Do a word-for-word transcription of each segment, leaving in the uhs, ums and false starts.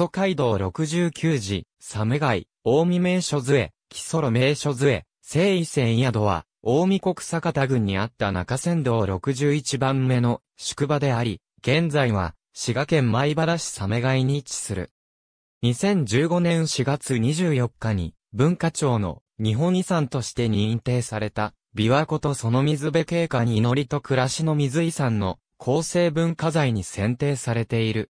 蘇街道ろくじゅうきゅうじ、鮫街、近江名所図へ、木曽名所図へ、西夷船宿は、近江国酒田郡にあった中山道ろくじゅういちばんめの宿場であり、現在は、滋賀県米原市鮫街に位置する。にせんじゅうごねんしがつにじゅうよっかに、文化庁の日本遺産として認定された、琵琶湖とその水辺景観祈りと暮らしの水遺産の構成文化財に選定されている。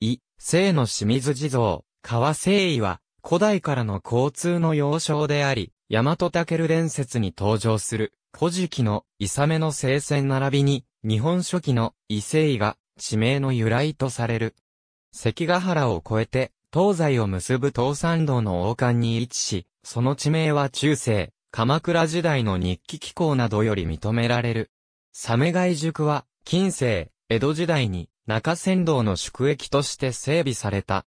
伊勢の清水地蔵、川西夷は、古代からの交通の要衝であり、大和武伝説に登場する、古事記の伊鮫の聖戦並びに、日本書紀の伊勢夷が地名の由来とされる。関ヶ原を越えて、東西を結ぶ東山道の王冠に位置し、その地名は中世、鎌倉時代の日記紀行などより認められる。鮫街宿は、近世、江戸時代に中山道の宿駅として整備された。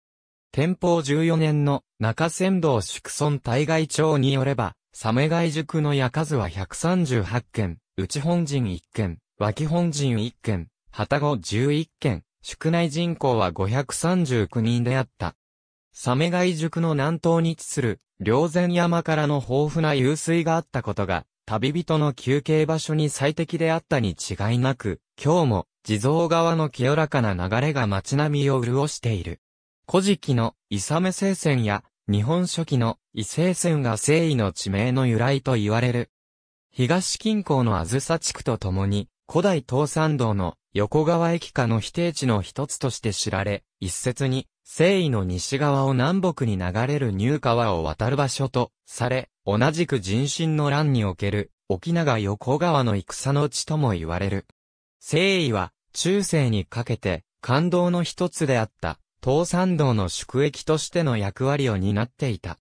天保じゅうよねんの中山道宿村対外帳によれば、鮫街宿の家数はひゃくさんじゅうはちけん、内本陣いっけん、脇本陣いっけん、旅籠じゅういっけん、宿内人口はごひゃくさんじゅうきゅうにんであった。鮫街宿の南東に位置する、霊山山からの豊富な湧水があったことが、旅人の休憩場所に最適であったに違いなく、今日も、地蔵川の清らかな流れが街並みを潤している。古事記の伊鮫聖戦や、日本書紀の伊勢戦が西夷の地名の由来と言われる。東近郊の梓地区とともに、古代東山道の横川駅下の飛停地の一つとして知られ、一説に、西夷の西側を南北に流れる入川を渡る場所とされ、同じく壬申の乱における沖永横川の戦の地とも言われる。西夷は中世にかけて官道の一つであった東山道の宿駅としての役割を担っていた。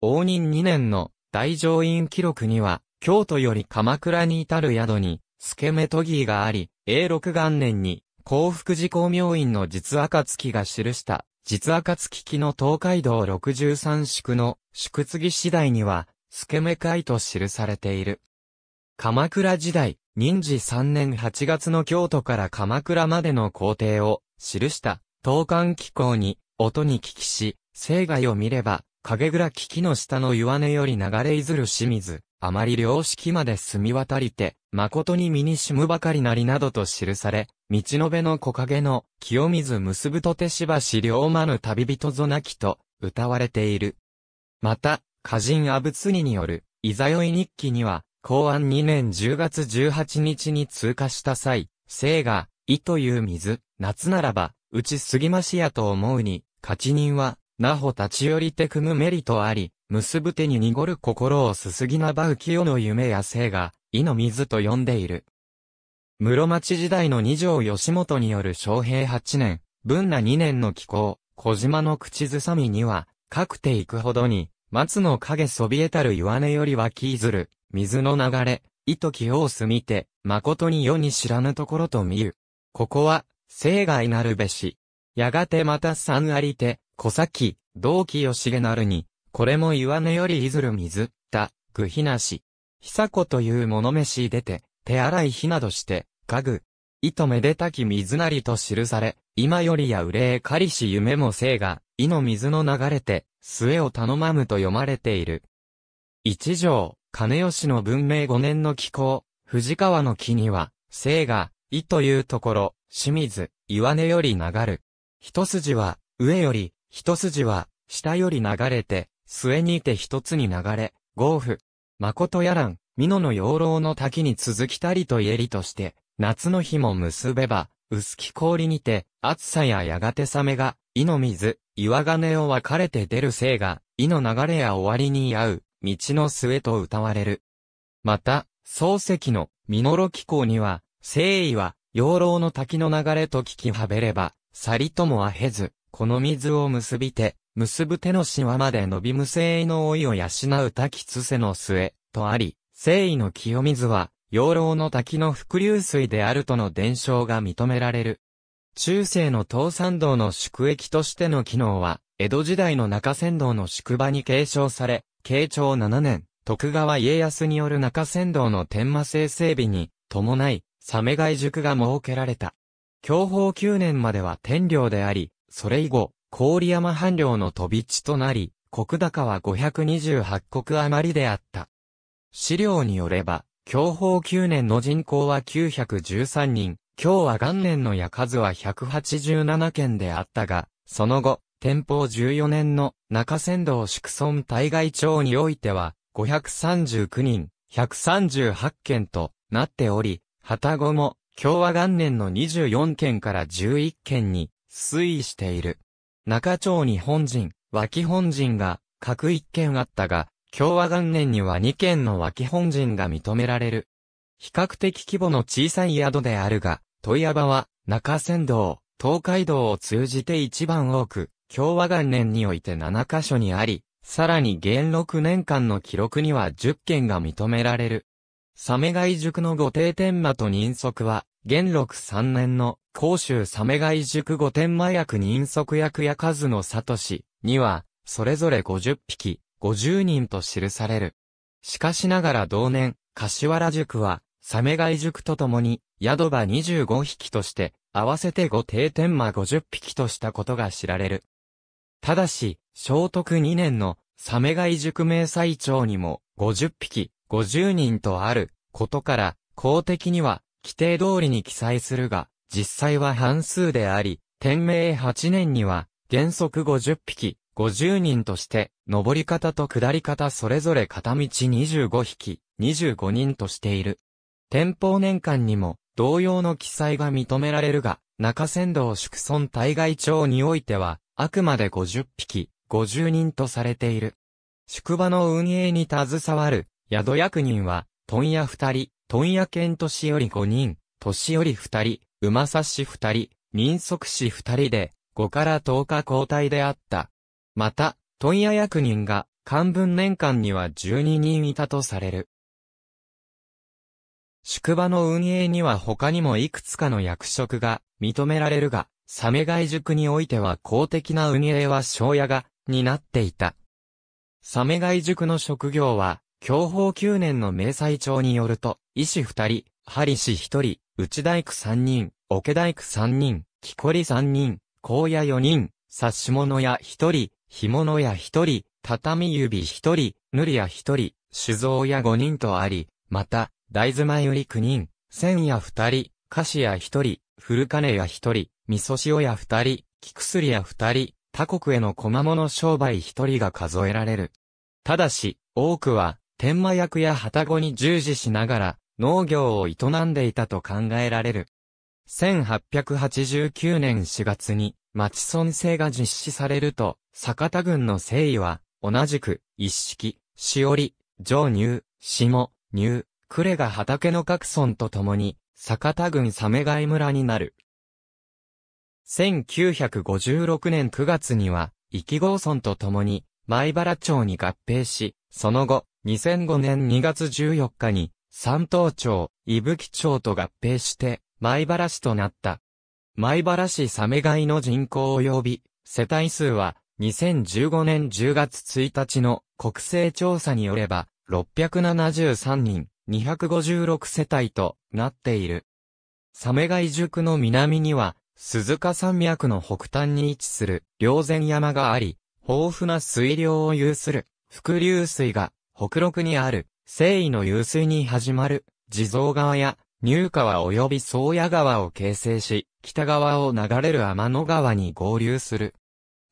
応仁にねんの大乗院記録には、京都より鎌倉に至る宿に助目都儀があり、えいろくがんねんに興福寺光明院の実暁が記した。実暁記の東海道ろくじゅうさん宿の宿継次第には、助目会と記されている。鎌倉時代、仁治さんねんはちがつの京都から鎌倉までの行程を記した東漢紀行に、音に聞きし、生涯を見れば、影倉危機の下の岩根より流れいずる清水、あまり良識まで澄み渡りて、誠に身にしむばかりなりなどと記され、道のべの木陰の清水結ぶとてしばし両間ぬ旅人ぞなきと、歌われている。また、歌人阿仏にによる、いざよい日記には、弘安にねんじゅうがつじゅうはちにちに通過した際、生が、いという水、夏ならば、打ち過ぎましやと思うに、勝人は、なほ立ち寄りて汲むメリとあり、結ぶ手に濁る心をすすぎなばう清の夢や生が、いの水と呼んでいる。室町時代の二条義元による正平はちねん、文那にねんの紀行、小島の口ずさみには、かくていくほどに、松の影そびえたる岩根より湧きいずる、水の流れ、いと清をすみて、誠に世に知らぬところと見ゆ。ここは、生涯なるべし。やがてまた三ありて、小崎、同期よしげなるに、これも岩根よりいずる水、た、ぐひなし。ひさこというものめし出て、手洗いひなどして、かぐ。いとめでたき水なりと記され、今よりや憂えかりし夢も生が、いの水の流れて、末を頼まむと読まれている。一条、兼吉の文明ごねんの紀行、藤川の木には、生が、いというところ、清水、岩根より流る。一筋は、上より、一筋は、下より流れて、末にて一つに流れ、合府。誠やらん、美濃の養老の滝に続きたりと言えりとして、夏の日も結べば、薄き氷にて、暑さややがて冷めが、いの水、岩金を分かれて出る生が、いの流れや終わりに合う、道の末と歌われる。また、漱石の、美濃路紀行には、生夷は、養老の滝の流れと聞きはべれば、さりともあへず、この水を結びて、結ぶ手のしわまで伸び無生の老いを養う滝つせの末、とあり、生夷の清水は、養老の滝の伏流水であるとの伝承が認められる。中世の東山道の宿駅としての機能は、江戸時代の中山道の宿場に継承され、慶長ななねん、徳川家康による中山道の天満制整備に、伴い、鮫街宿が設けられた。享保きゅうねんまでは天領であり、それ以後、郡山藩領の飛び地となり、石高はごひゃくにじゅうはちこく余りであった。資料によれば、享保きゅうねんの人口はきゅうひゃくじゅうさんにん、享和元年の家数はひゃくはちじゅうななけんであったが、その後、天保じゅうよねんの中山道宿村対外町においては、ごひゃくさんじゅうきゅうにん、ひゃくさんじゅうはちけんとなっており、旅籠も、享和元年のにじゅうよんけんからじゅういっけんに推移している。中町に本陣、脇本陣が各いっけんあったが、享和元年にはにけんの脇本陣が認められる。比較的規模の小さい宿であるが、問屋場は中山道、東海道を通じて一番多く、享和元年においてななかしょにあり、さらに元ろくねんかんの記録にはじゅっけんが認められる。鮫貝宿の御帝天満と人足は、元禄さんねんの甲州鮫貝宿御天満役人足役や数の里氏には、それぞれごじゅっぴき、ごじゅうにんと記される。しかしながら同年、柏原宿は、鮫貝宿とともに、宿場にじゅうごひきとして、合わせて御帝天満ごじゅっぴきとしたことが知られる。ただし、正徳にねんの鮫貝宿明細帳にもごじゅっぴき、ごじゅうにんとあることから、公的には規定通りに記載するが、実際は半数であり、天明はちねんには原則ごじゅっぴき、ごじゅうにんとして、上り方と下り方それぞれ片道にじゅうごひき、にじゅうごにんとしている。天保年間にも同様の記載が認められるが、中山道宿村対外町においては、あくまでごじゅっぴき、ごじゅうにんとされている。宿場の運営に携わる、宿役人は、問屋ふたり、問屋兼年寄ごにん、年寄ふたり、馬刺しふたり、人足師ふたりで、ごからとおか交代であった。また、問屋役人が、寛文年間にはじゅうににんいたとされる。宿場の運営には他にもいくつかの役職が認められるが、鮫貝宿においては公的な運営は庄屋が担っていた。鮫貝宿の職業は、享保きゅうねんの明細帳によると、医師ふたり、針師ひとり、内大工さんにん、桶大工さんにん、木こりさんにん、甲屋よにん、刺し物屋ひとり、干物屋ひとり、畳指ひとり、塗り屋ひとり、酒造屋ごにんとあり、また、大豆前売りきゅうにん、千屋ふたり、菓子屋ひとり、古金屋ひとり、味噌塩屋ふたり、木薬屋ふたり、他国への小物商売ひとりが数えられる。ただし、多くは、天満役や旅籠に従事しながら農業を営んでいたと考えられる。せんはっぴゃくはちじゅうきゅうねんしがつに町村制が実施されると、酒田郡の征夷は同じく一式、しおり、上入、下入、呉が畑の各村とともに酒田郡鮫貝村になる。せんきゅうひゃくごじゅうろくねんくがつには壱郷村とともに米原町に合併し、その後、にせんごねんにがつじゅうよっかに、山東町、伊吹町と合併して、米原市となった。米原市鮫貝の人口及び、世帯数は、にせんじゅうごねんじゅうがつついたちの国勢調査によれば、ろっぴゃくななじゅうさんにん、にひゃくごじゅうろくせたいとなっている。鮫貝宿の南には、鈴鹿山脈の北端に位置する、霊仙山があり、豊富な水量を有する、伏流水が、北麓にある、西夷の湧水に始まる、地蔵川や、入川及び宗谷川を形成し、北側を流れる天の川に合流する。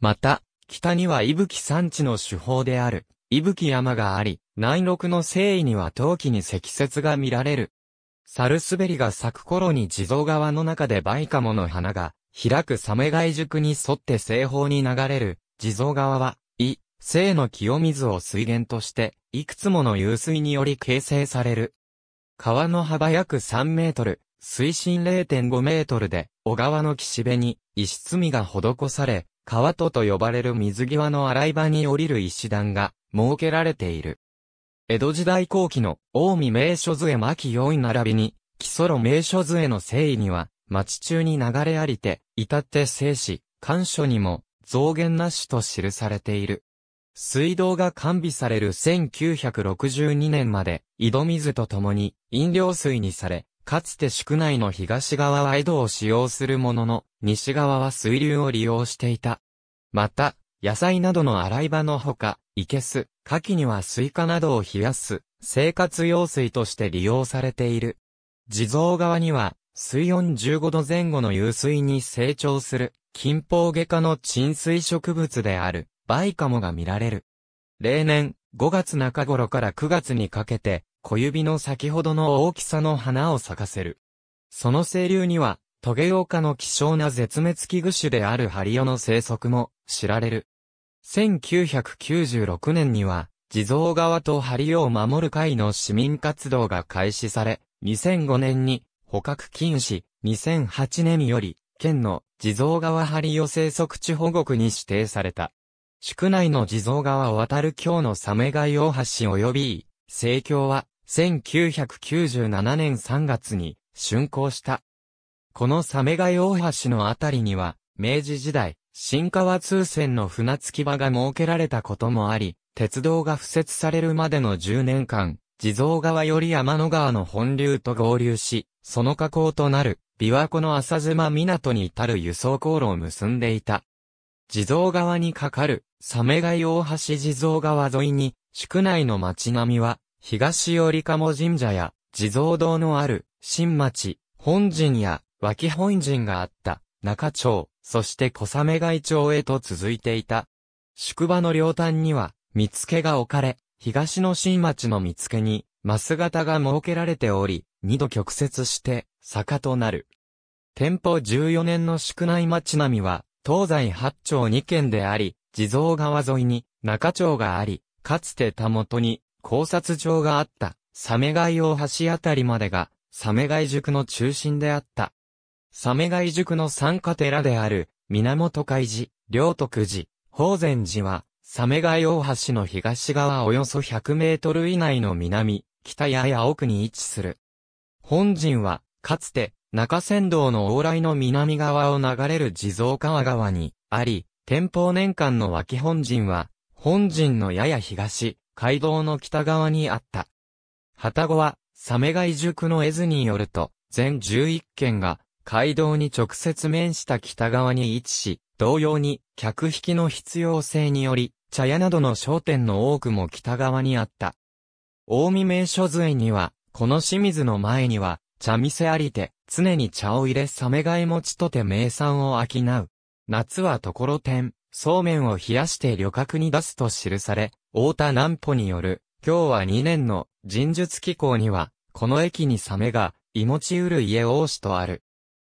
また、北には伊吹山地の主峰である、伊吹山があり、内陸の西夷には冬季に積雪が見られる。猿滑りが咲く頃に地蔵川の中でバイカモの花が、開く鮫貝宿に沿って西方に流れる、地蔵川は、伊、西の清水を水源として、いくつもの湧水により形成される。川の幅約さんメートル、水深 れいてんごメートルで、小川の岸辺に石積みが施され、川戸と呼ばれる水際の洗い場に降りる石段が設けられている。江戸時代後期の近江名所図会巻よん並びに、木曽名所図会の征夷には、町中に流れありて、至って正史、官書にも、増減なしと記されている。水道が完備されるせんきゅうひゃくろくじゅうにねんまで、井戸水とともに飲料水にされ、かつて宿内の東側は井戸を使用するものの、西側は水流を利用していた。また、野菜などの洗い場のほか、いけす、夏季にはスイカなどを冷やす、生活用水として利用されている。地蔵川には、水温じゅうごど前後の湧水に成長する、近方下科の沈水植物である、バイカモが見られる。例年、ごがつ中頃からくがつにかけて、小指の先ほどの大きさの花を咲かせる。その清流には、トゲオオ科の希少な絶滅危惧種であるハリオの生息も知られる。せんきゅうひゃくきゅうじゅうろくねんには、地蔵川とハリオを守る会の市民活動が開始され、にせんごねんに捕獲禁止、にせんはちねんより、県の地蔵川ハリオ生息地保護区に指定された。宿内の地蔵川を渡る今日のサメガイ大橋及び、生協は、せんきゅうひゃくきゅうじゅうななねんさんがつに、竣工した。このサメガイ大橋のあたりには、明治時代、新川通線の船着き場が設けられたこともあり、鉄道が敷設されるまでのじゅうねんかん、地蔵川より天の川の本流と合流し、その河口となる、琵琶湖の浅妻港に至る輸送航路を結んでいた。地蔵川に架かる、サメガイ大橋地蔵川沿いに、宿内の町並みは、東折鴨神社や、地蔵堂のある、新町、本陣や、脇本陣があった、中町、そして小鮫貝町へと続いていた。宿場の両端には、見附が置かれ、東の新町の見附に、枡形が設けられており、二度曲折して、坂となる。天保じゅうよねんの宿内町並みは、東西八町二県であり、地蔵川沿いに、中町があり、かつてたもとに、考察場があった、サメガイ大橋あたりまでが、サメガイ塾の中心であった。サメガイ塾の参加寺である、源海寺、良徳寺、法善寺は、サメガイ大橋の東側およそひゃくメートル以内の南、北やや奥に位置する。本陣は、かつて、中山道の往来の南側を流れる地蔵川川に、あり、天保年間の脇本陣は、本陣のやや東、街道の北側にあった。旅籠は、サメガイ塾の絵図によると、全じゅういっけんが、街道に直接面した北側に位置し、同様に客引きの必要性により、茶屋などの商店の多くも北側にあった。近江名所図会には、この清水の前には、茶店ありて、常に茶を入れサメガイ餅とて名産を商う。夏はところてん、そうめんを冷やして旅客に出すと記され、太田南歩による、今日はにねんの神術紀行には、この駅にサメが、いもちうる家多しとある。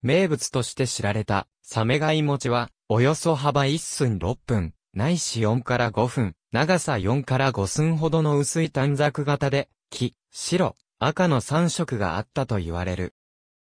名物として知られた、サメガイ餅は、およそ幅いっすんろっぷん、ないしよんからごふん、長さよんからごすんほどの薄い短冊型で、黄、白、赤のさんしょくがあったと言われる。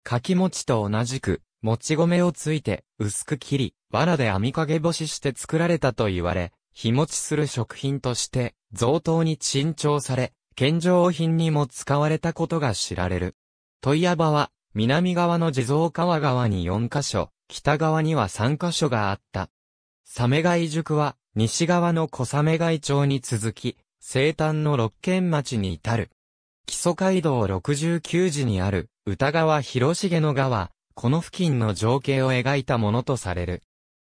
かき餅と同じく、もち米をついて、薄く切り、藁で網掛け干しして作られたと言われ、日持ちする食品として、贈答に珍重され、献上品にも使われたことが知られる。問屋場は、南側の地蔵川側によんかしょ、北側にはさんかしょがあった。サメガイ塾は、西側の小鮫貝町に続き、西端のろっけん町に至る。木曽街道ろくじゅうきゅうじにある、歌川広重の川、この付近の情景を描いたものとされる。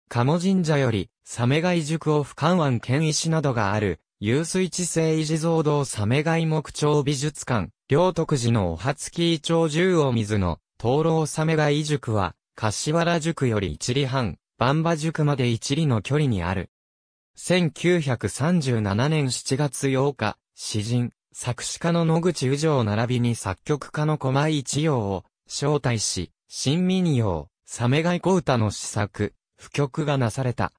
鴨神社より、サメガイ塾を俯瞰湾県石などがある、湧水地聖地蔵堂サメガイ木彫美術館、良徳寺のお初木町十王水の、灯籠サメガイ塾は、柏原塾よりいちりはん、番場塾までいちりの距離にある。せんきゅうひゃくさんじゅうななねんしちがつようか、詩人、作詞家の野口雨情並びに作曲家の駒井一葉を、招待し、新民謡、サメガイ小唄の詩作、譜曲がなされた。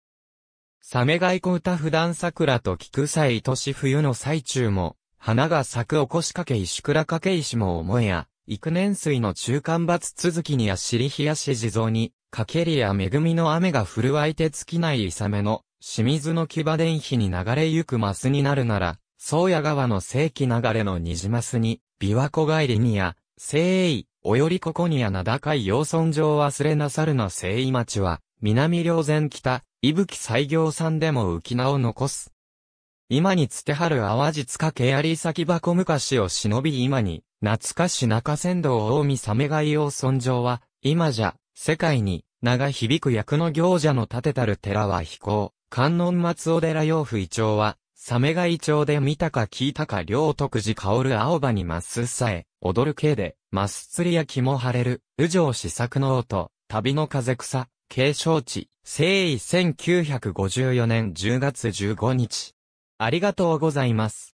サメガイ小唄普段桜と菊祭年冬の最中も、花が咲くおこしかけ石倉かけ石も思えや、幾年水の中間罰続きにやしり冷やし地蔵に、かけりや恵みの雨が降る相手尽きないいさめの、清水の木場伝碑に流れゆくマスになるなら、宗谷川の世紀流れの虹マスに、琵琶湖帰りにや、聖衣、およりここにや名高い養尊城忘れなさるな聖衣町は、南稜前北、伊吹西行さんでも浮き名を残す。今につてはる淡路塚けやり先箱昔を忍び今に、懐かし中山道近江サメガイ養尊城は、今じゃ、世界に、名が響く役の行者の建てたる寺は飛行、観音松尾寺養父イチョウは、サメがイチョウで見たか聞いたか両徳寺香る青葉にマスさえ、踊る系で、マス釣りや気も晴れる、宇城四作の音、旅の風草、継承地、西緯せんきゅうひゃくごじゅうよねんじゅうがつじゅうごにち。ありがとうございます。